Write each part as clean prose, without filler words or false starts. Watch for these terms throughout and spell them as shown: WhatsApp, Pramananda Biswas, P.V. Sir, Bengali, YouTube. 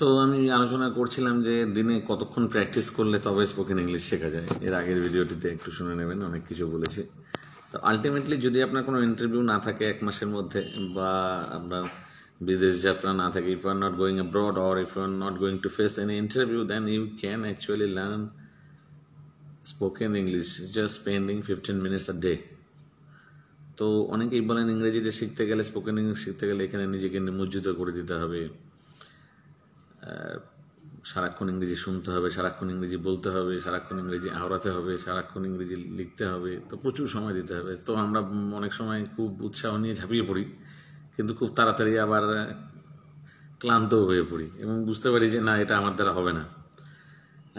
তো আমি আলোচনা করছিলাম যে দিনে কতক্ষণ প্র্যাকটিস করলে তবে স্পোকেন ইংলিশ শেখা যায় এর আগের ভিডিওটিতে একটু শুনে নেবেন অনেক কিছু বলেছি তো আলটিমেটলি যদি আপনার কোনো ইন্টারভিউ না থাকে এক মাসের মধ্যে বা আপনার বিদেশ যাত্রা না থাকে if you are not going abroad or if you are not going to face any interview then you can actually learn spoken English just spending 15 minutes a day তো অনেকেই বলেন ইংরেজিতে শিখতে গেলে স্পোকেন ইংলিশ শিখতে গেলে এখানে নিজেকে নিমজ্জিত করে দিতে হবে সারাক্ষণ ইংরেজি শুনতে হবে সারাক্ষণ ইংরেজি বলতে হবে সারাক্ষণ ইংরেজি আওড়াতে হবে সারাক্ষণ ইংরেজি লিখতে হবে তো প্রচুর সময় দিতে হবে তো আমরা অনেক সময় খুব উৎসাহ নিয়ে ঝাঁপিয়ে পড়ি কিন্তু খুব তাড়াতাড়ি আবার ক্লান্ত হয়ে পড়ি এবং বুঝতে পারি যে না এটা আমার দ্বারা হবে না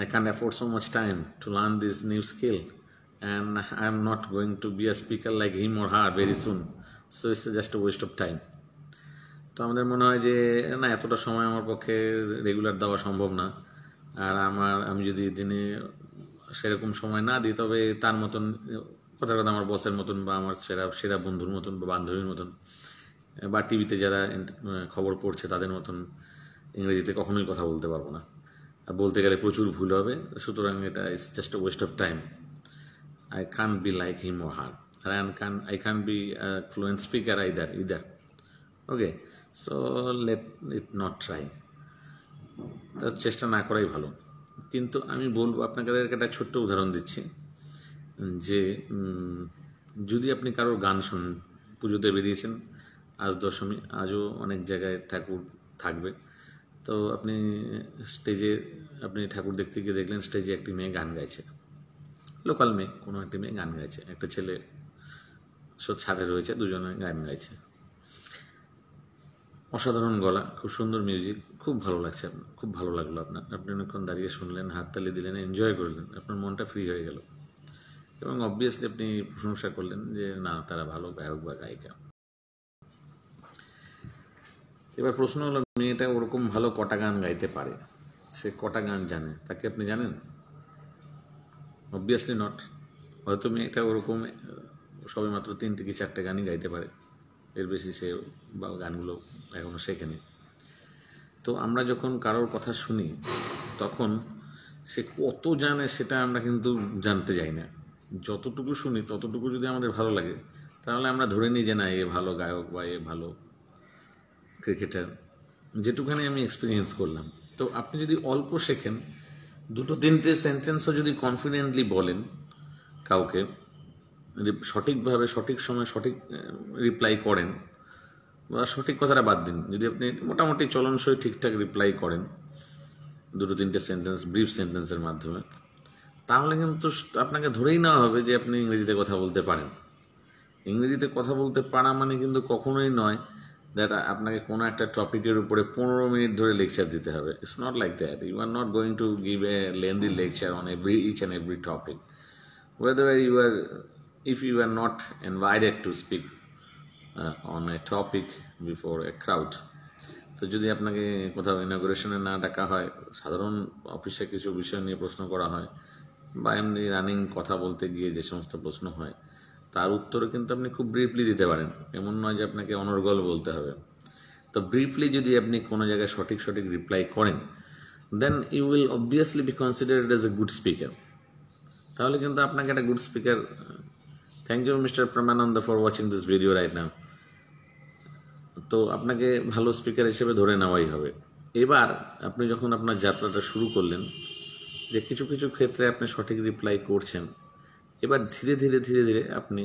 I can't afford so much time to learn this new skill and I'm not going to be a speaker like him or her very soon so it's just a waste of time তো আমাদের মনে হয় যে না এতটা সময় আমার পক্ষে রেগুলার দেওয়া সম্ভব না আর আমি যদি দিনে সেরকম সময় না দিই তবে তার মতন কথা কথা আমার বসের মতন বা আমার সেরা বন্ধুর মতন বা বান্ধবীর মতন বা টিভিতে যারা খবর পড়ছে তাদের মতন ইংরেজিতে কখনোই কথা বলতে পারবো না আর বলতে গেলে প্রচুর ভুল হবে সুতরাং এটা is just a waste of time I can be like him or her I can be fluent speaker either okay so let it not try তার চেষ্টা না করাই ভালো কিন্তু আমি বলবো আপনাদেরকে একটা ছোট্ট উদাহরণ দিচ্ছি যে যদি আপনি কারোর গান শুনেন পুজোতে বেরিয়েছেন আজ দশমী আজও অনেক জায়গায় ঠাকুর থাকবে তো আপনি স্টেজে আপনি ঠাকুর দেখতে গিয়ে দেখলেন স্টেজে একটি মেয়ে গান গাইছে লোকাল মেয়ে কোনো একটি মেয়ে গান গাইছে একটা ছেলে সাথে রয়েছে দুজনে গান গাইছে অসাধারণ গলা খুব সুন্দর মিউজিক খুব ভালো লাগছে আপনার খুব ভালো লাগলো আপনার আপনি অনেকক্ষণ দাঁড়িয়ে শুনলেন হাততালি দিলেন এনজয় করলেন আপনার মনটা ফ্রি হয়ে গেল এবং অবভিয়াসলি আপনি প্রশংসা করলেন যে না তারা ভালো গায়ক বা গায়িকা এবার প্রশ্ন হলো মেয়েটা ওরকম ভালো কটা গান গাইতে পারে সে কটা গান জানে তাকে আপনি জানেন অবভিয়াসলি নট হয়তো মেয়েটা ওরকম সবে মাত্র 3 থেকে 4টে গানই গাইতে পারে এর বেশি সে বা গানগুলো এখনও শেখেনি তো আমরা যখন কারোর কথা শুনি তখন সে কত জানে সেটা আমরা কিন্তু জানতে যাই না যতটুকু শুনি ততটুকু যদি আমাদের ভালো লাগে তাহলে আমরা ধরে নিই যে না এ ভালো গায়ক বা এ ভালো ক্রিকেটার যেটুখানি আমি এক্সপিরিয়েন্স করলাম তো আপনি যদি অল্প শেখেন 2-3টে সেন্টেন্সও যদি কনফিডেন্টলি বলেন কাউকে সঠিকভাবে সঠিক সময় সঠিক রিপ্লাই করেন বা সঠিক কথাটা বাদ দিন যদি আপনি মোটামুটি চলনসই ঠিকঠাক রিপ্লাই করেন 2-3টে সেন্টেন্স ব্রিফ সেন্টেন্সের মাধ্যমে তাহলে কিন্তু আপনাকে ধরেই নেওয়া হবে যে আপনি ইংরেজিতে কথা বলতে পারেন ইংরেজিতে কথা বলতে পারা মানে কিন্তু কখনোই নয় দ্যাট আপনাকে কোনো একটা টপিকের উপরে 15 মিনিট ধরে লেকচার দিতে হবে it's not like that you are not going to give a lengthy lecture on each and every topic whether If you are not invited to speak on a topic before a crowd, তো যদি আপনাকে কোথাও ইনগ্রেশনে না ডাকা হয় সাধারণ অফিসে কিছু বিষয় নিয়ে প্রশ্ন করা হয় বা এমনি রানিং কথা বলতে গিয়ে যে সমস্ত প্রশ্ন হয় তার উত্তর কিন্তু আপনি খুব ব্রিফলি দিতে পারেন এমন নয় যে আপনাকে অনর্গল বলতে হবে তো ব্রিফলি যদি আপনি কোনো জায়গায় সঠিক রিপ্লাই করেন then you will obviously be considered as a good speaker তাহলে কিন্তু আপনাকে একটা good speaker Thank you Mr. Pramananda for watching this video right now তো আপনাকে ভালো স্পিকার হিসেবে ধরে নেওয়াই হবে এবার আপনি যখন আপনার যাত্রাটা শুরু করলেন যে কিছু কিছু ক্ষেত্রে আপনি সঠিক রিপ্লাই করছেন এবার ধীরে ধীরে আপনি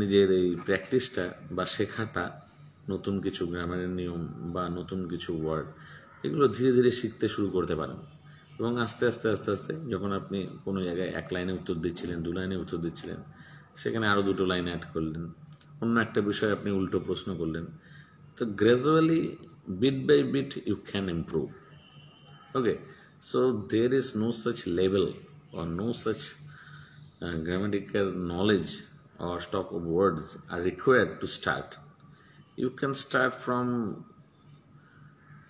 নিজের এই প্র্যাকটিসটা বা শেখাটা নতুন কিছু গ্রামারের নিয়ম বা নতুন কিছু ওয়ার্ড এগুলো ধীরে শিখতে শুরু করতে পারেন এবং আস্তে আস্তে যখন আপনি কোনো জায়গায় এক লাইনে উত্তর দিচ্ছিলেন 2 লাইনে উত্তর দিচ্ছিলেন সেখানে আরও 2 লাইন অ্যাড করলেন অন্য একটা বিষয়ে আপনি উল্টো প্রশ্ন করলেন তো gradually bit by bit you can improve. Okay, so there is no such label or no such grammatical knowledge or stock of words are required to start. You can start from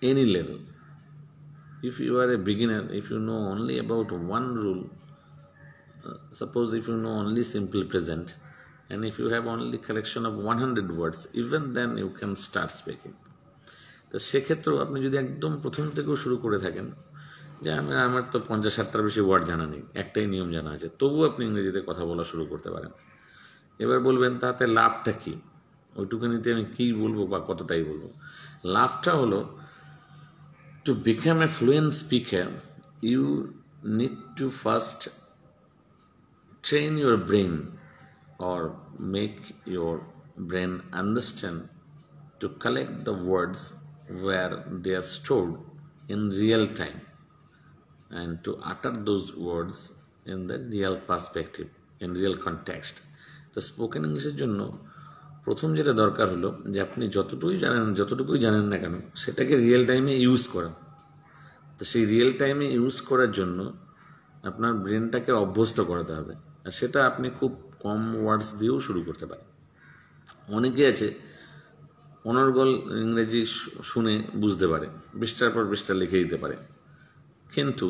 any level. If you are a beginner, if you know only about one rule, suppose if you know only simple present, and if you have only collection of 100 words, even then you can start speaking. তো সেক্ষেত্রেও আপনি যদি একদম প্রথম থেকেও শুরু করে থাকেন যে আমার তো 50-60টার বেশি ওয়ার্ড জানা নেই, একটাই নিয়ম জানা আছে, তবুও আপনি ইংরেজিতে কথা বলা শুরু করতে পারেন। এবার বলবেন তাতে লাভটা কী, ওইটুকুনিতে আমি কী বলবো বা কতটাই বলবো। লাভটা হলো to become a fluent speaker you need to first train your brain or make your brain understand to collect the words where they are stored in real time and to utter those words in the real perspective, in real context. So spoken English এর জন্য প্রথম যেটা দরকার হলো যে আপনি যতটুকুই জানেন না কেন সেটাকে রিয়েল টাইমে ইউজ করা। তো সেই রিয়েল টাইমে ইউজ করার জন্য আপনার ব্রেনটাকে অভ্যস্ত করাতে হবে, আর সেটা আপনি খুব কম ওয়ার্ডস দিয়েও শুরু করতে পারেন। অনেকে আছে অনর্গল ইংরেজি শুনে বুঝতে পারে, পৃষ্ঠার পর পৃষ্ঠা লিখে দিতে পারে, কিন্তু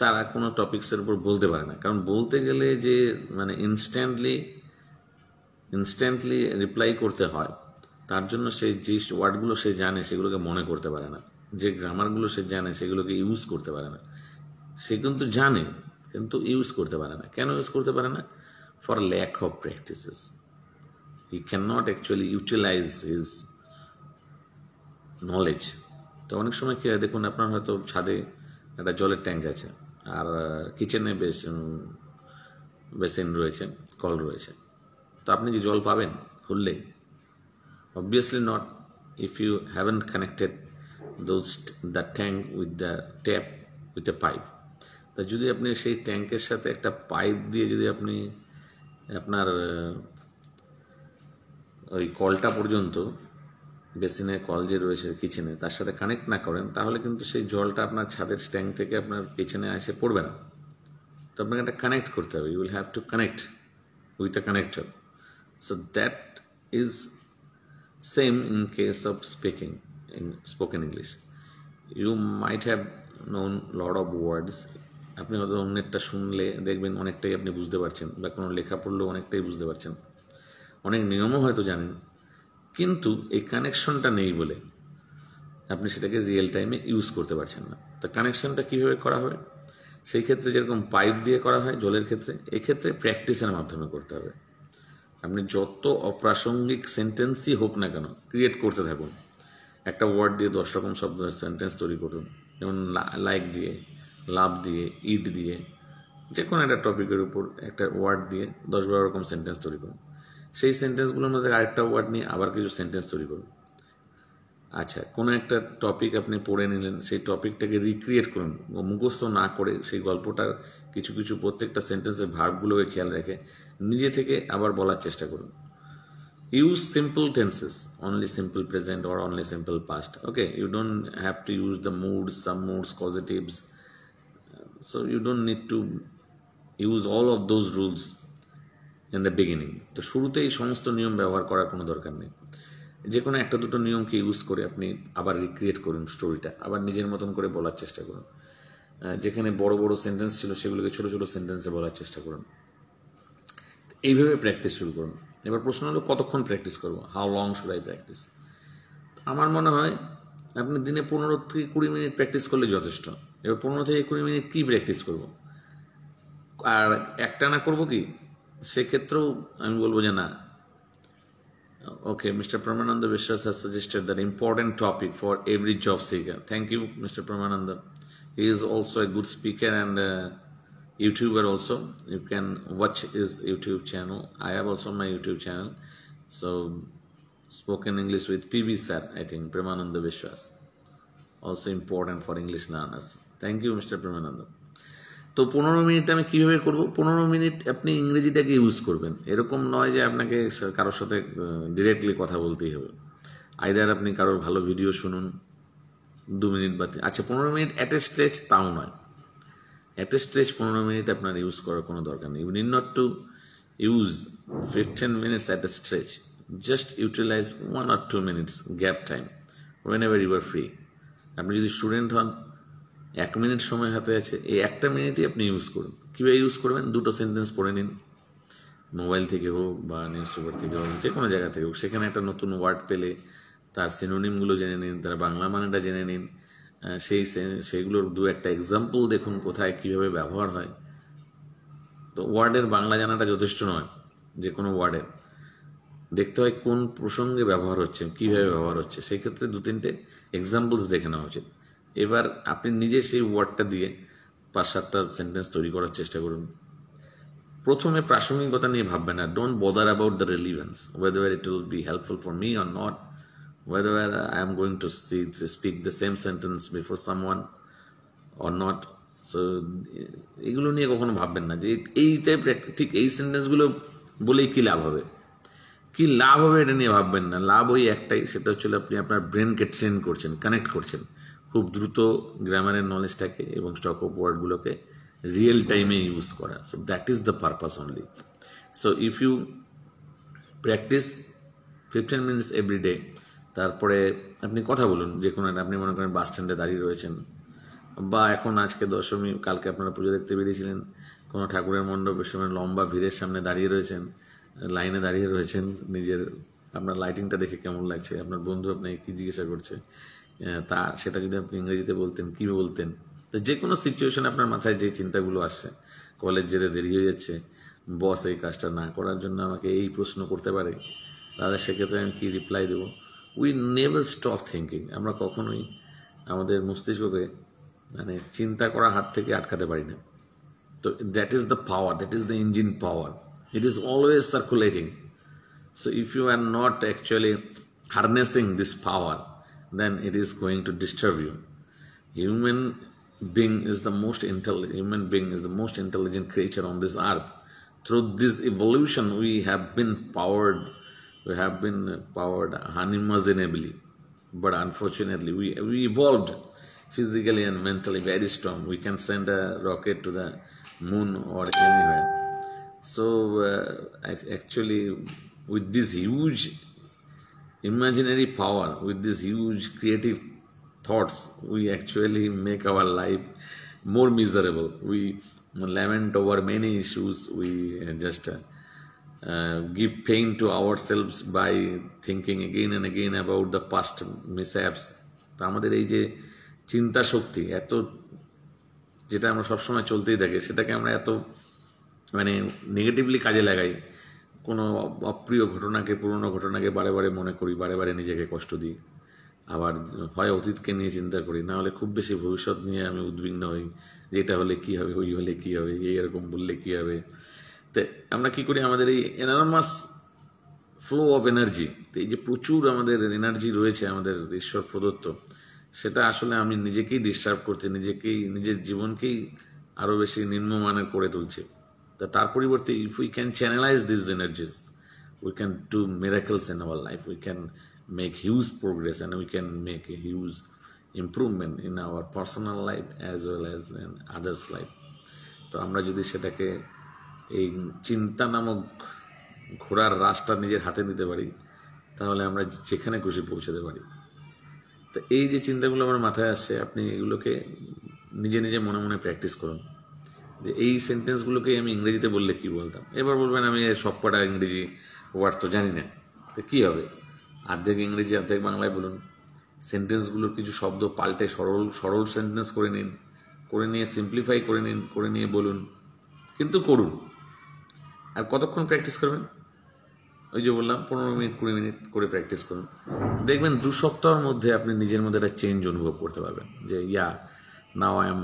তারা কোনো টপিক্সের উপর বলতে পারে না, কারণ বলতে গেলে যে মানে ইনস্ট্যান্টলি রিপ্লাই করতে হয়, তার জন্য সেই যে ওয়ার্ডগুলো সে জানে সেগুলোকে মনে করতে পারে না, যে গ্রামারগুলো সে জানে সেগুলোকে ইউজ করতে পারে না। সে কিন্তু জানে কিন্তু ইউজ করতে পারে না। কেন ইউজ করতে পারে না? For lack of practices. He cannot actually utilize his knowledge. তো অনেক সময় কি হয় দেখুন, আপনার হয়তো ছাদে একটা জলের ট্যাঙ্ক আছে আর কিচেনে বেসিন রয়েছে, কল রয়েছে, তো আপনি কি জল পাবেন খুললেই? Obviously not, if you haven't connected the tank with the tap with a pipe. তা যদি আপনি সেই ট্যাঙ্কের সাথে একটা পাইপ দিয়ে যদি আপনি আপনার ওই কলটা পর্যন্ত, বেসিনে কল যে রয়েছে কিচেনে, তার সাথে কানেক্ট না করেন, তাহলে কিন্তু সেই জলটা আপনার ছাদের ট্যাঙ্ক থেকে আপনার কিচেনে এসে পড়বে না। তো আপনাকে এটা কানেক্ট করতে হবে। You will have to connect with a connector. So that is same in case of spoken English. You might have known lot of words. আপনি হয়তো অন্যেরটা শুনলে দেখবেন অনেকটাই আপনি বুঝতে পারছেন, বা কোনো লেখা পড়লেও অনেকটাই বুঝতে পারছেন, অনেক নিয়মও হয়তো জানেন, কিন্তু এই কানেকশনটা নেই বলে আপনি সেটাকে রিয়েল টাইমে ইউজ করতে পারছেন না। তা কানেকশনটা কীভাবে করা হবে? সেই ক্ষেত্রে যেরকম পাইপ দিয়ে করা হয় জলের ক্ষেত্রে, এক্ষেত্রে প্র্যাকটিসের মাধ্যমে করতে হবে। আপনি যত অপ্রাসঙ্গিক সেন্টেন্সই হোক না কেন ক্রিয়েট করতে থাকুন, একটা ওয়ার্ড দিয়ে 10 রকম শব্দ সেন্টেন্স তৈরি করুন, যেমন লাইক দিয়ে, লাভ দিয়ে, ইট দিয়ে, যে কোনো একটা টপিকের উপর একটা ওয়ার্ড দিয়ে 10-12 রকম সেন্টেন্স তৈরি করুন। সেই সেন্টেন্সগুলোর মধ্যে আরেকটা ওয়ার্ড নিয়ে আবার কিছু সেন্টেন্স তৈরি করুন। আচ্ছা, কোনো একটা টপিক আপনি পড়ে নিলেন, সেই টপিকটাকে রিক্রিয়েট করুন, মুখস্থ না করে সেই গল্পটার কিছু কিছু প্রত্যেকটা সেন্টেন্সের ভার্বগুলোকে খেয়াল রেখে নিজে থেকে আবার বলার চেষ্টা করুন। Use simple tenses, only simple present or only simple past. Okay, you don't have to use the moods, some moods, causatives, so you don't need to use all of those rules in the beginning. তো শুরুতেই সমস্ত নিয়ম ব্যবহার করার কোনো দরকার নেই। যে কোনো একটা দুটো নিয়মকে ইউজ করে আপনি আবার রিক্রিয়েট করুন স্টোরিটা, আবার নিজের মতন করে বলার চেষ্টা করুন। যেখানে বড় বড় সেন্টেন্স ছিল সেগুলোকে ছোটো ছোটো সেন্টেন্সে বলার চেষ্টা করুন। এইভাবে প্র্যাকটিস শুরু করুন। এবার প্রশ্ন হলো কতক্ষণ প্র্যাকটিস করবো, how long should I practice? আমার মনে হয় আপনি দিনে 15 থেকে 20 মিনিট প্র্যাকটিস করলে যথেষ্ট। এবার 15 থেকে 20 মিনিট কী প্র্যাকটিস করবো, আর একটা না করবো কি? সেক্ষেত্রেও আমি বলবো যে না। Okay, mister Pramananda Biswas has suggested that important topic for every job seeker. Thank you, Mr. Pramananda. He is also a good speaker and YouTuber also. You can watch his YouTube channel. I have also my YouTube channel. So, Spoken English with P.V. Sir, I think, Pramananda Biswas. Also important for English learners. Thank you, Mr. Pramananda. তো 15 minute আমি কীভাবে করব? 15 minute আপনি ইংরেজিটাকে use করবেন। এরকম নয় যে আপনাকে কারোর সাথে ডিরেক্টলি কথা বলতেই হবে। আইদার আপনি কারোর ভালো ভিডিও শুনুন 2 মিনিট বা আচ্ছা 15 মিনিট অ্যাট এ স্ট্রেচ, তাও নয়। অ্যাট এ স্ট্রেচ 15 মিনিট আপনার ইউজ করার কোনো দরকার নেই। You need not to use 15 minutes at a stretch, just utilize 1 or 2 minutes gap time whenever you are free. আপনি যদি স্টুডেন্ট হন, 1 মিনিট সময় হাতে আছে, এই 1 মিনিটই আপনি ইউজ করুন। কীভাবে ইউজ করবেন? 2 সেন্টেন্স পড়ে নিন, মোবাইল থেকে হোক বা নিউজ পেপার থেকে হোক, যে কোনো জায়গা থেকে হোক। সেখানে একটা নতুন ওয়ার্ড পেলে তার সিনোনিমগুলো জেনে নিন, তার বাংলা মানেটা জেনে নিন, সেইগুলোর দু একটা এক্সাম্পল দেখুন কোথায় কীভাবে ব্যবহার হয়। তো ওয়ার্ডের বাংলা জানাটা যথেষ্ট নয়, যে কোনো ওয়ার্ডের দেখতে হয় কোন প্রসঙ্গে ব্যবহার হচ্ছে, কীভাবে ব্যবহার হচ্ছে, সেই ক্ষেত্রে দু তিনটে এক্সাম্পলস দেখে নেওয়া উচিত। এবার আপনি নিজে সেই ওয়ার্ডটা দিয়ে ৫-৭টা সেন্টেন্স তৈরি করার চেষ্টা করুন। প্রথমে প্রাসঙ্গিকতা নিয়ে ভাববেন না, don't bother about the relevance, whether it will be helpful for me or not, whether I am going to speak the same sentence before someone or not. So এগুলো নিয়ে কখনো ভাববেন না যে এই টাইপের ঠিক এই সেন্টেন্সগুলো বলেই কী লাভ হবে, কী লাভ হবে এটা নিয়ে ভাববেন না। লাভ ওই একটাই, সেটা হচ্ছিল আপনি আপনার ব্রেনকে ট্রেন করছেন, কানেক্ট করছেন খুব দ্রুত গ্রামারের নলেজটাকে এবং স্টক অফ ওয়ার্ডগুলোকে রিয়েল টাইমে ইউজ করা। So that is the purpose only. So if you practice 15 minutes every day, তারপরে আপনি কথা বলুন যে কোনো একটা, আপনি মনে করেন বাস স্ট্যান্ডে দাঁড়িয়ে রয়েছেন, বা এখন আজকে দশমী, কালকে আপনারা পুজো দেখতে বেরিয়েছিলেন, কোনো ঠাকুরের মণ্ডপের সময় লম্বা ভিড়ের সামনে দাঁড়িয়ে রয়েছেন, লাইনে দাঁড়িয়ে রয়েছেন, নিজের আপনার লাইটিংটা দেখে কেমন লাগছে, আপনার বন্ধু আপনাকে কী জিজ্ঞাসা করছে, তা সেটা যদি আপনি ইংরেজিতে বলতেন কী বলতেন। তো যে কোনো সিচুয়েশানে আপনার মাথায় যে চিন্তাগুলো আসছে, কলেজ যেতে দেরি হয়ে যাচ্ছে, বস এই কাজটা না করার জন্য আমাকে এই প্রশ্ন করতে পারে, তাহলে সেক্ষেত্রে আমি কী রিপ্লাই দেবো। We never stop thinking. আমরা কখনোই আমাদের মস্তিষ্ককে মানে চিন্তা করা হাত থেকে আটকাতে পারি না। তো that is the power, that is the engine power, it is always circulating. So if you are not actually harnessing this power, then it is going to disturb you. Human being is the most intelligent creature on this earth. Through this evolution we have been powered. We have been powered unimaginably, but unfortunately we evolved physically and mentally very strong. We can send a rocket to the moon or anywhere. So actually with this huge imaginary power, with this huge creative thoughts, we actually make our life more miserable. We lament over many issues, we just give pain to ourselves by thinking again and again about the past mishaps. তো আমাদের এই যে চিন্তা শক্তি এত, যেটা আমরা সবসময় চলতেই থাকি, সেটাকে আমরা এত মানে নেগেটিভলি কাজে লাগাই, কোনো অপ্রিয় ঘটনাকে, পুরনো ঘটনাকে বারে বারে মনে করি, বারে বারে নিজেকে কষ্ট দিই, আবার হয় অতীতকে নিয়ে চিন্তা করি, না হলে খুব বেশি ভবিষ্যৎ নিয়ে আমি উদ্বিগ্ন হই, যে এটা হলে কী হবে, ওই হলে কী হবে, এইরকম বললে কী হবে। তো আমরা কী করি, আমাদের এই এনার্মাস ফ্লো অফ এনার্জি, এই যে প্রচুর আমাদের এনার্জি রয়েছে আমাদের ঈশ্বর প্রদত্ত, সেটা আসলে আমি নিজেকেই ডিস্টার্ব করতে, নিজের জীবনকেই আরও বেশি নিম্নমানের করে তুলছে। তা তার পরিবর্তে if we can channelize this energies, we can do miracles in our life, we can make huge progress and we can make a huge improvement in our personal life as well as in others life. তো আমরা যদি সেটাকে, এই চিন্তা নামক ঘোড়ার রাস্তা নিজের হাতে নিতে পারি, তাহলে আমরা যেখানে খুশি পৌঁছাতে পারি। তো এই যে চিন্তাগুলো আমার মাথায় আসছে, আপনি এগুলোকে নিজে নিজে মনে মনে প্র্যাকটিস করুন, যে এই সেন্টেন্সগুলোকে আমি ইংরেজিতে বললে কী বলতাম। এবার বলবেন আমি সব কটা ইংরেজি ওয়ার্ড তো জানি না, তো কী হবে, অর্ধেক ইংরেজি অর্ধেক বাংলায় বলুন, সেন্টেন্সগুলোর কিছু শব্দ পাল্টে সরল সরল সেন্টেন্স করে নিন, করে নিয়ে সিম্পলিফাই করে নিন, করে নিয়ে বলুন, কিন্তু করুন। আর কতক্ষণ প্র্যাকটিস করবেন, ওই যে বললাম 15 মিনিট 20 মিনিট করে প্র্যাকটিস করুন, দেখবেন 2 সপ্তাহের মধ্যে আপনি নিজের মধ্যে একটা চেঞ্জ অনুভব করতে পারবেন, যে yeah now I am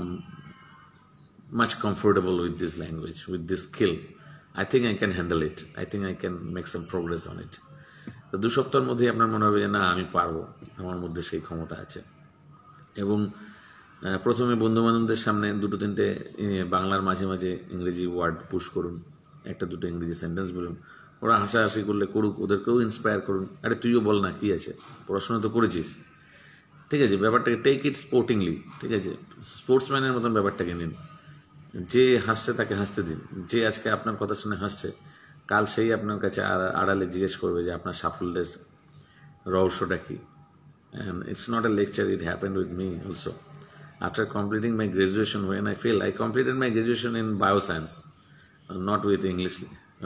much comfortable with this language, with this skill, I think I can handle it, I think I can make some progress on it. তো 2 সপ্তাহের মধ্যেই আপনার মনে হবে যে না আমি পারবো, আমার মধ্যে সেই ক্ষমতা আছে। এবং প্রথমে বন্ধুবান্ধবদের সামনে 2-3টে বাংলার মাঝে মাঝে ইংরেজি ওয়ার্ড পুশ করুন, 1-2 ইংরেজি সেন্টেন্স বলুন, ওরা হাসাহাসি করলে করুক, ওদেরকেও ইন্সপায়ার করুন, আরে তুইও বল না কী আছে, পড়াশোনা তো করেছিস, ঠিক আছে। ব্যাপারটাকে টেক ইট স্পোর্টিংলি, ঠিক আছে, স্পোর্টসম্যানের মতন ব্যাপারটাকে নিন, যে হাসছে তাকে হাসতে দিন, যে আজকে আপনার কথা শুনে হাসছে, কাল সেই আপনার কাছে আড়ালে জিজ্ঞেস করবে যে আপনার সাফল্যের রহস্যটা কী। And it's not a lecture, it happened with me also. After completing my graduation, when I failed, I completed my graduation in bioscience, not with English.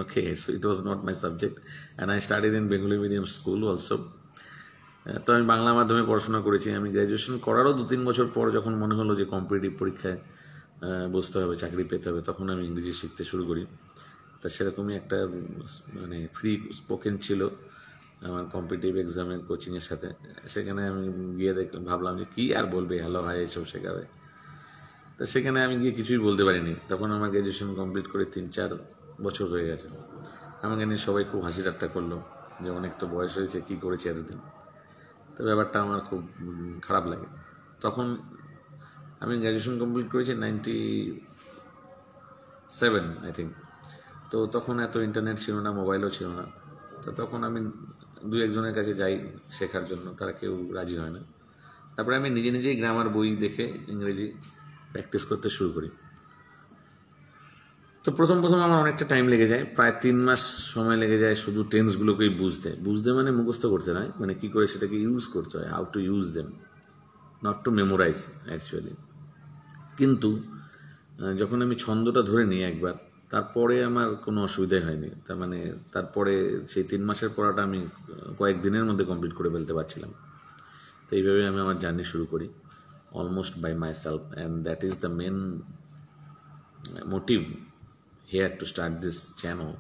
Okay, so it was not my subject, and I studied in Bengali medium school also. তো আমি বাংলা মাধ্যমে পড়াশোনা করেছি। আমি graduation করারও ২-৩ বছর পর যখন মনে হলো যে কম্পিটিটিভ পরীক্ষায় বসতে হবে, চাকরি পেতে হবে, তখন আমি ইংরেজি শিখতে শুরু করি। তা সেরকমই একটা মানে ফ্রি স্পোকেন ছিল আমার কম্পিটিটিভ এক্সামের কোচিংয়ের সাথে, সেখানে আমি গিয়ে ভাবলাম যে কী আর বলবে, হ্যালো হাই এসব শেখাবে। তা সেখানে আমি গিয়ে কিছুই বলতে পারিনি। তখন আমার গ্র্যাজুয়েশন কমপ্লিট করে 3-4 বছর হয়ে গেছে। আমাকে নিয়ে সবাই খুব হাসি ঠাট্টা করলো যে অনেক তো বয়স হয়েছে, কী করেছে এতদিন। তো ব্যাপারটা আমার খুব খারাপ লাগে। তখন আমি গ্র্যাজুয়েশন কমপ্লিট করেছি 97 আই থিঙ্ক। তো তখন এত ইন্টারনেট ছিল না, মোবাইলও ছিল না। তো তখন আমি 2-1 জনের কাছে যাই শেখার জন্য, তারা কেউ রাজি হয় না। তারপরে আমি নিজে নিজেই গ্রামার বই দেখে ইংরেজি প্র্যাকটিস করতে শুরু করি। তো প্রথম আমার অনেকটা টাইম লেগে যায়, প্রায় 3 মাস সময় লেগে যায় শুধু টেন্সগুলোকেই বুঝতে মানে মুখস্থ করতে নয়, মানে কী করে সেটাকে ইউজ করতে হয়, how to use them, not to memorize actually. কিন্তু যখন আমি ছন্দটা ধরে নিই একবার, তারপরে আমার কোনো অসুবিধাই হয়নি। তার মানে তারপরে সেই 3 মাসের পড়াটা আমি কয়েকদিনের মধ্যে কমপ্লিট করে ফেলতে পারছিলাম। তো এইভাবে আমি আমার জার্নি শুরু করি, almost by myself, and that is the main motive here to start this channel.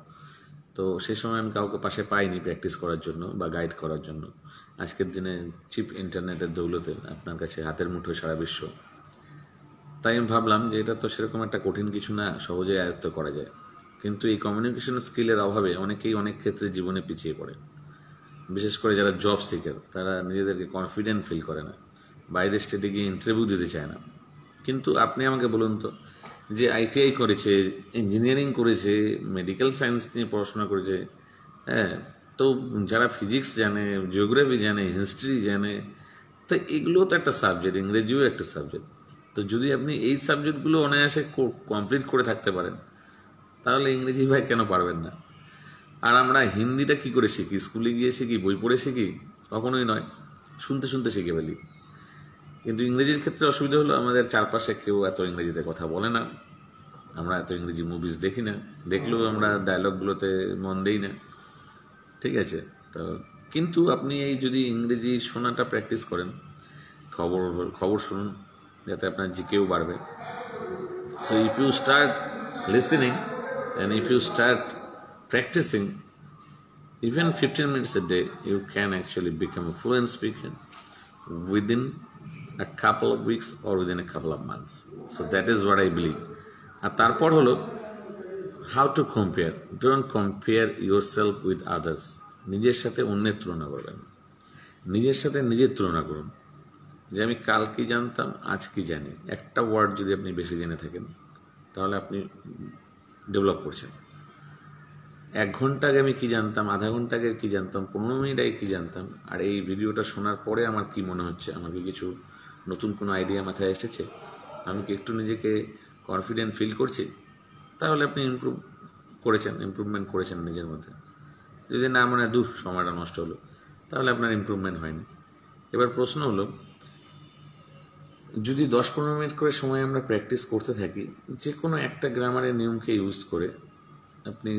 তো সেই সময় আমি কাউকে পাশে পাইনি প্র্যাকটিস করার জন্য বা গাইড করার জন্য। আজকের দিনে চিপ ইন্টারনেটের দৌলতে আপনার কাছে হাতের মুঠোয় সারা বিশ্ব। তাই আমি ভাবলাম যে এটা তো সেরকম একটা কঠিন কিছু না, সহজেই আয়ত্ত করা যায়। কিন্তু এই কমিউনিকেশন স্কিলের অভাবে অনেকেই অনেক ক্ষেত্রে জীবনে পিছিয়ে পড়ে, বিশেষ করে যারা জব সিকার। তারা নিজেদেরকে কনফিডেন্ট ফিল করে না, বাইরের স্টেটে গিয়ে ইন্টারভিউ দিতে চায় না। কিন্তু আপনি আমাকে বলুন তো, যে আইটিআই করেছে, ইঞ্জিনিয়ারিং করেছে, মেডিকেল সায়েন্স নিয়ে পড়াশোনা করেছে, হ্যাঁ, তো যারা ফিজিক্স জানে, জিওগ্রাফি জানে, হিস্ট্রি জানে, তো এগুলোও তো একটা সাবজেক্ট, ইংরেজিও একটা সাবজেক্ট। তো যদি আপনি এই সাবজেক্টগুলো অনায়াসে কমপ্লিট করে থাকতে পারেন, তাহলে ইংরেজি ভাই কেন পারবেন না? আর আমরা হিন্দিটা কী করে শিখি? স্কুলে গিয়ে শিখি, বই পড়ে শিখি? কখনোই নয়, শুনতে শুনতে শিখে ফেলি। কিন্তু ইংরেজির ক্ষেত্রে অসুবিধা হলো আমাদের চারপাশে কেউ এত ইংরেজিতে কথা বলে না, আমরা এত ইংরেজি মুভিজ দেখি না, দেখলেও আমরা ডায়লগগুলোতে মন দিই না, ঠিক আছে? তো কিন্তু আপনি এই যদি ইংরেজি শোনাটা প্র্যাকটিস করেন, খবর শুনুন, যাতে আপনার জিকেও বাড়বে। So if you start listening and if you start practising even 15 minutes a day, you can actually become a fluent speaker within a couple of weeks or within a couple of months. So that is what I believe. And tarpor holo, how to compare. Don't compare yourself with others. Nijer sathe onner tulona korben, nijer sathe nije tulona korun, je ami kal ki jantam aj ki jani, ekta word jodi apni beshi jene thaken tahole apni develop korchen. 1 ঘন্টা আগে আমি কি জানতাম, আধা ঘন্টা আগে কি জানতাম, 15 মিনিট আগে কি জানতাম, আর এই ভিডিওটা শোনার পরে আমার কি মনে হচ্ছে, আমাকে কিছু নতুন কোনো আইডিয়া মাথায় এসেছে, আমি কি একটু নিজেকে কনফিডেন্ট ফিল করছি? তাহলে আপনি ইমপ্রুভমেন্ট করেছেন নিজের মধ্যে। যদি না মনে হয় দূর সময়টা নষ্ট হলো, তাহলে আপনার ইমপ্রুভমেন্ট হয়নি। এবার প্রশ্ন হলো, যদি 10-15 মিনিট করে সময় আমরা প্র্যাকটিস করতে থাকি, যে কোনো একটা গ্রামারের নিয়মকে ইউজ করে আপনি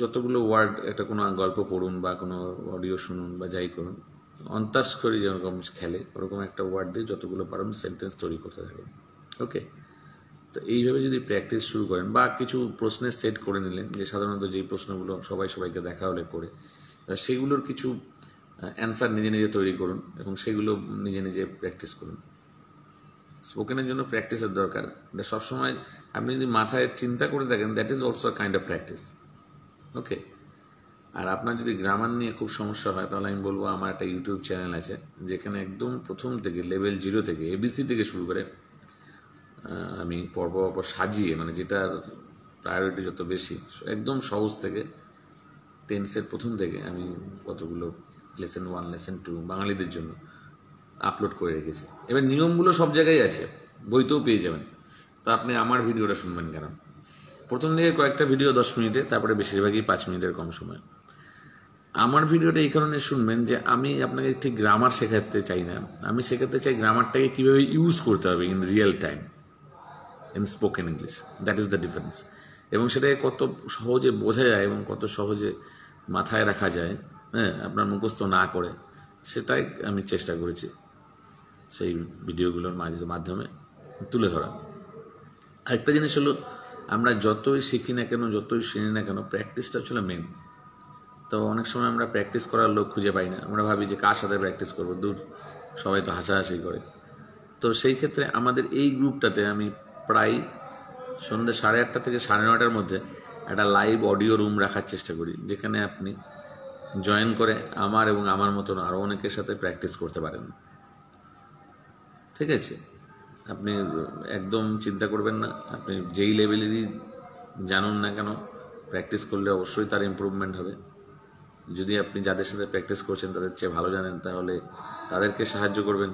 যতগুলো ওয়ার্ড, একটা কোনো গল্প পড়ুন বা কোনো অডিও শুনুন বা যাই করুন, অন্তাস করে যেরকম খেলে ওরকম একটা ওয়ার্ড দিয়ে যতগুলো পারুন সেন্টেন্স তৈরি করতে থাকুন, ওকে? তো এইভাবে যদি প্র্যাকটিস শুরু করেন, বা কিছু প্রশ্নের সেট করে নিলেন, যে সাধারণত যেই প্রশ্নগুলো সবাইকে দেখা হলে করে, সেগুলোর কিছু অ্যান্সার নিজে তৈরি করুন এবং সেগুলো নিজে প্র্যাকটিস করুন। স্পোকেনের জন্য প্র্যাকটিসের দরকার। এটা সবসময় আপনি যদি মাথায় চিন্তা করে থাকেন, that is also a kind of practice, okay? আর আপনার যদি গ্রামার নিয়ে খুব সমস্যা হয়, তাহলে আমি বলবো আমার একটা ইউটিউব চ্যানেল আছে, যেখানে একদম প্রথম থেকে লেভেল 0 থেকে এবিসি থেকে শুরু করে আমি পরপর সাজিয়ে, মানে যেটার প্রায়োরিটি যত বেশি, একদম সহজ থেকে টেন্সের প্রথম থেকে আমি কতগুলো লেসন 1, লেসন 2 বাঙালিদের জন্য আপলোড করে রেখেছি। এবার নিয়মগুলো সব জায়গায় আছে, বইতেও পেয়ে যাবেন। তো আপনি আমার ভিডিওটা শুনবেন কেন? প্রথম দিকে কয়েকটা ভিডিও 10 মিনিটে, তারপরে বেশিরভাগই 5 মিনিটের কম সময়। আমার ভিডিওটা এই কারণে শুনবেন যে আমি আপনাকে ঠিক গ্রামার শেখাতে চাই না, আমি শেখাতে চাই গ্রামারটাকে কীভাবে ইউজ করতে হবে in real time in spoken English, that is the difference. এবং সেটাকে কত সহজে বোঝা যায় এবং কত সহজে মাথায় রাখা যায়, হ্যাঁ, আপনার মুখস্থ না করে। সেটাই আমি চেষ্টা করেছি সেই ভিডিওগুলোর মাধ্যমে তুলে ধরা। আরেকটা জিনিস হলো আমরা যতই শিখি না কেন, যতই শিখি না কেন, প্র্যাকটিসটা ছিল মেন। তো অনেক সময় আমরা প্র্যাকটিস করার লোক খুঁজে পাই না, আমরা ভাবি যে কার সাথে প্র্যাকটিস করবো, দূর সবাই তো হাসাহাসি করে। তো সেই ক্ষেত্রে আমাদের এই গ্রুপটাতে আমি প্রায় সন্ধ্যে 8:30 থেকে 9:30 মধ্যে একটা লাইভ অডিও রুম রাখার চেষ্টা করি, যেখানে আপনি জয়েন করে আমার এবং আমার মতন আরও অনেকের সাথে প্র্যাকটিস করতে পারেন। ঠিক আছে, আপনি একদম চিন্তা করবেন না, আপনি যেই লেভেলেরই জানুন না কেন প্র্যাকটিস করলে অবশ্যই তার ইম্প্রুভমেন্ট হবে। যদি আপনি যাদের সাথে প্র্যাকটিস করছেন তাদের চেয়ে ভালো জানেন তাহলে তাদেরকে সাহায্য করবেন।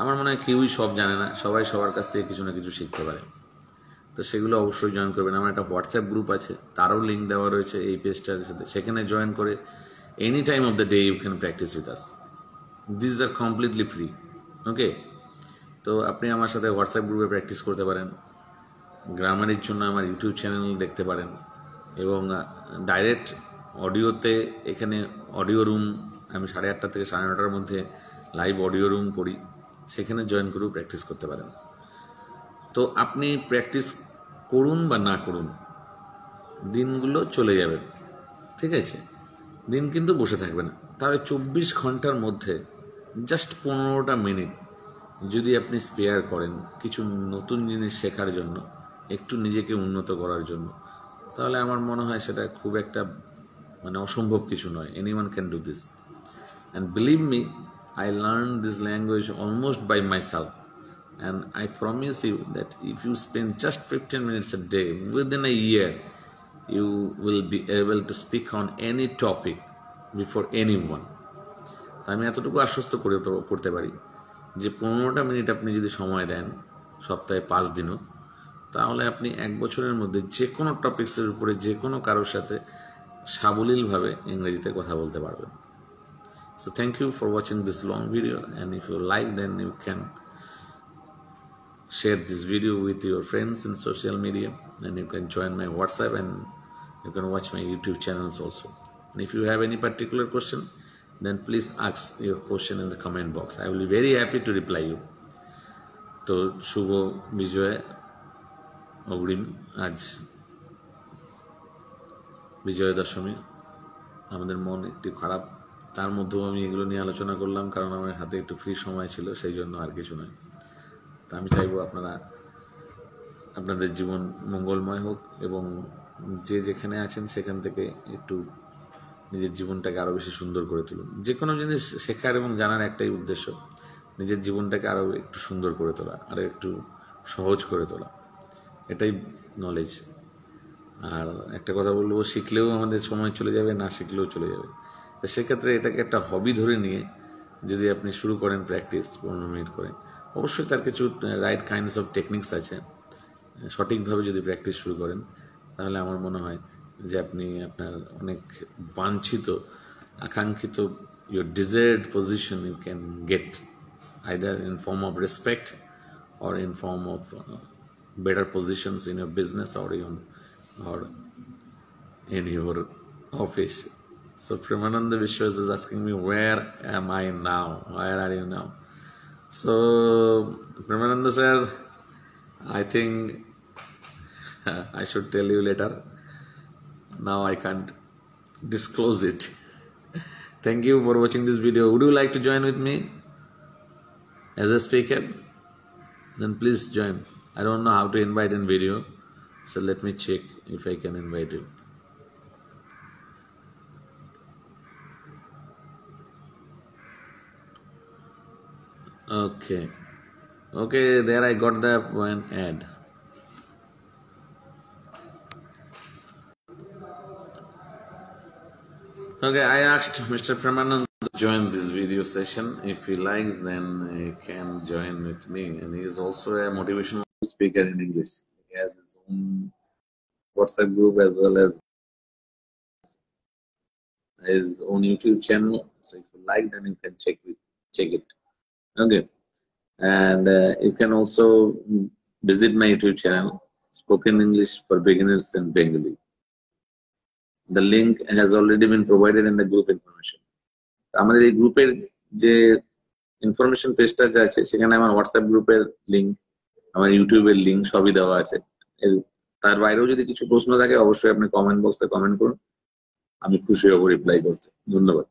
আমার মনে হয় কেউই সব জানে না, সবাই সবার কাছ থেকে কিছু না কিছু শিখতে পারে। তো সেগুলো অবশ্যই জয়েন করবেন। আমার একটা হোয়াটসঅ্যাপ গ্রুপ আছে, তারও লিঙ্ক দেওয়া রয়েছে এই পেজটার সাথে, সেখানে জয়েন করে any time of the day you can practise with us. This are completely free, okay? তো আপনি আমার সাথে হোয়াটসঅ্যাপ গ্রুপে প্র্যাকটিস করতে পারেন। গ্রামারের জন্য আমার ইউটিউব চ্যানেল দেখতে পারেন এবং ডাইরেক্ট অডিওতে এখানে অডিও রুম আমি 8:30 থেকে 9:30 মধ্যে লাইভ অডিও রুম করি, সেখানে জয়েন করেও প্র্যাকটিস করতে পারেন। তো আপনি প্র্যাকটিস করুন বা না করুন, দিনগুলো চলে যাবে, ঠিক আছে? দিন কিন্তু বসে থাকবে না। তাহলে 24 ঘন্টার মধ্যে জাস্ট 15টা মিনিট যদি আপনি স্পেয়ার করেন কিছু নতুন জিনিস শেখার জন্য, একটু নিজেকে উন্নত করার জন্য, তাহলে আমার মনে হয় সেটা খুব একটা অসম্ভব কিছু নয়। Anyone can do this, and believe me, I learned this language almost by myself, and I promise you that if you spend just 15 minutes a day within a year, you will be able to speak on any topic before anyone. আমি এতটুকু আশ্বস্ত করতে পারি যে 15টা minute আপনি যদি সময় দেন সপ্তাহে 5 দিনও, তাহলে আপনি 1 বছরের মধ্যে যে কোনো টপিক্সের উপরে যে কোনো কারোর সাথে সাবলীলভাবে ইংরেজিতে কথা বলতে পারবেন। So thank you for watching this long video, and if you like then you can share this video with your friends in social media, and you can join my WhatsApp, and you can watch my YouTube channels also. And if you have any particular question, then please ask your question in the comment box. I will be very happy to reply you. So Shubho Bijoy Ogrim Aj Bijoy Dashami Amader Mon Ektu Kharap, তার মধ্যেও আমি এগুলো নিয়ে আলোচনা করলাম কারণ আমার হাতে একটু ফ্রি সময় ছিল, সেই জন্য, আর কিছু নয়। তা আমি চাইবো আপনারা, আপনাদের জীবন মঙ্গলময় হোক এবং যে যেখানে আছেন সেখান থেকে একটু নিজের জীবনটাকে আরও বেশি সুন্দর করে তুলুন। যে কোনো জিনিস শেখার এবং জানার একটাই উদ্দেশ্য, নিজের জীবনটাকে আরও একটু সুন্দর করে তোলা, আরও একটু সহজ করে তোলা, এটাই নলেজ। আর একটা কথা বলবো, শিখলেও আমাদের সময় চলে যাবে, না শিখলেও চলে যাবে। তো সেক্ষেত্রে এটাকে একটা হবি ধরে নিয়ে যদি আপনি শুরু করেন প্র্যাকটিস 15 মিনিট করে, অবশ্যই তার কিছু রাইট কাইন্ডস অফ টেকনিক্স আছে, সঠিকভাবে যদি প্র্যাকটিস শুরু করেন তাহলে আমার মনে হয় যে আপনি আপনার অনেক বাঞ্ছিত, আকাঙ্ক্ষিত, your desired position you can get, either in form of respect or in form of better positions in your business or in your office. So Pramananda Biswas is asking me, where am I now? Where are you now? So Pramananda Sir, I think I should tell you later. Now I can't disclose it. Thank you for watching this video. Would you like to join with me as a speaker? Then please join. I don't know how to invite in video, so let me check if I can invite you. Okay, there I got the one ad. Okay, I asked Mr. Pramananda to join this video session. If he likes, then he can join with me. And he is also a motivational speaker in English. He has his own WhatsApp group as well as his own YouTube channel. So if you like, then you can check it. Okay, and you can also visit my YouTube channel, Spoken English for Beginners in Bengali. The link has already been provided in the group information. আমাদের এই গ্রুপের যে information পেজটা যা আছে সেখানে আমার WhatsApp গ্রুপের লিংক, আমার ইউটিউবের লিংক সবই দেওয়া আছে। তার বাইরেও যদি কিছু প্রশ্ন থাকে অবশ্যই আপনি কমেন্ট বক্সে কমেন্ট করুন, আমি খুশি হব রিপ্লাই করতে। ধন্যবাদ।